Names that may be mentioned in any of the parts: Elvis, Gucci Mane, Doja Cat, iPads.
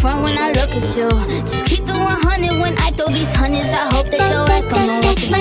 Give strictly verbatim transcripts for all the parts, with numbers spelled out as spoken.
front when I look at you. Just keep it one hundred when I throw these hundreds. I hope that your ass gon' know what to do.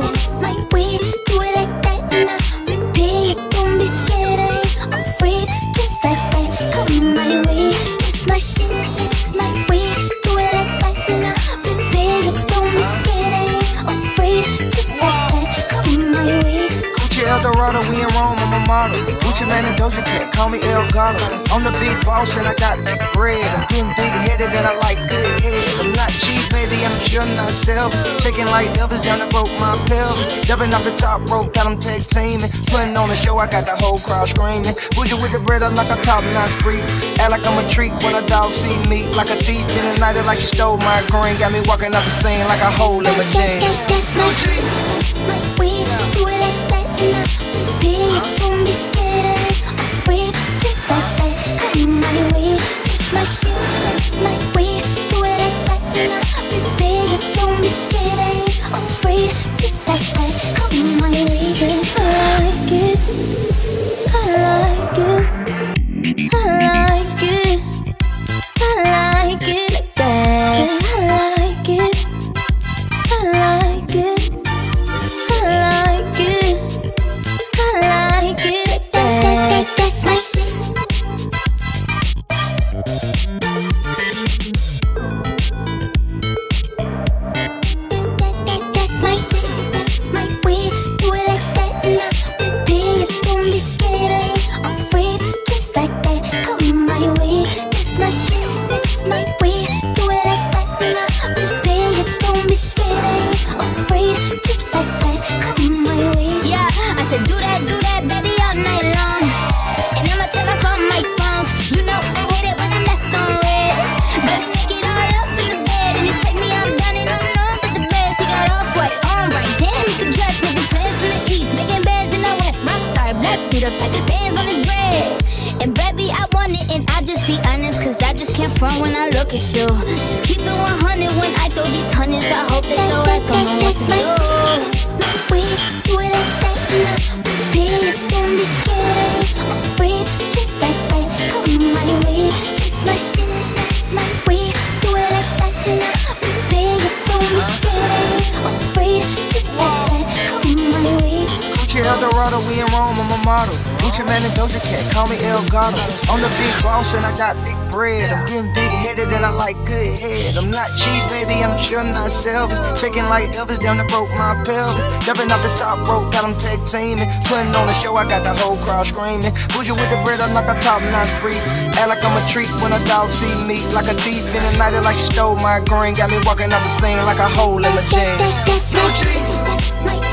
That's my way, do it like that, and I repeat. Don't be scared, I ain't afraid. Just like that, come my way. That's my shit, that's my way. Do it like that, and I repeat. Don't be scared, I ain't afraid. Just like that, come my way. Gucci Eldorado, we in Rome, I'm a model. Gucci Mane and Doja Cat, call me El Gato. I'm the big boss and I got big bread. I'm getting big-headed and I like good head. I'm not cheap, baby, I'm sure not self. Shaking like Elvis down the broke my pelvis. Jumping off the top rope, got them tag teaming. Putting on the show, I got the whole crowd screaming. Bougie with the bread, I'm like a top-notch freak. Act like I'm a treat when a dog see me. Like a thief in the night, like she stole my green. Got me walking out the scene like a hole in my jeans. That's my dream, my way. Do it like that and I repeat. Don't be scared, I ain't afraid. Just like that, come my way. That's my shit, that's my way. Do it like that and I repeat. Don't be scared, I ain't afraid. Just like that, come my way. I like it, I like it, I like it, I like it like that. I like it, I like it, I like it, I like it like that. That's my shit. That's my shit. That's my way. Do it like that and I repeat. Don't be scared, I ain't afraid. Just like that, come my way. That's my shit. That's my way. Do it like that and I repeat. Don't be scared, I ain't afraid. Just like that, come my way. Yeah, I said do that, do that, baby, all night long. And in my telephone, my phones. You know I hate it when I'm left on red. But he make it all up in the bed, and he take me out down and I'm numb with the best. He got off white, on right, damn, he can dress with the plans in the east, making bands in the west, rockstar, black beetle type bands on his bread. And baby, I want it, and I just be honest, cause I just can't front when I look at you. Just keep it one hundred when I throw these hundreds. I hope that your ass gon' know what to do. My way, do it like that, and I repeat. Don't be scared, I ain't afraid. Just like that, come my way. That's my shit, that's my way. Do it like that, and I repeat. Don't be scared, I ain't afraid. Just like that, come my way. Gucci Eldorado, we in Rome, I'm a model. Gucci Mane and Doja Cat, call me El Gato. I'm the big boss and I got big bread. I'm getting big-headed and I like good head. I'm not cheap, baby, I'm sure not selfish. Shaking like Elvis down the broke my pelvis. Jumping off the top rope, got them tag teaming. Putting on the show, I got the whole crowd screaming. Bougie with the bread, I'm like a top-notch freak. Act like I'm a treat when a dog see me. Like a thief in the night, like she stole my green. Got me walking out the scene like a hole in my jeans. That's my dream, that's my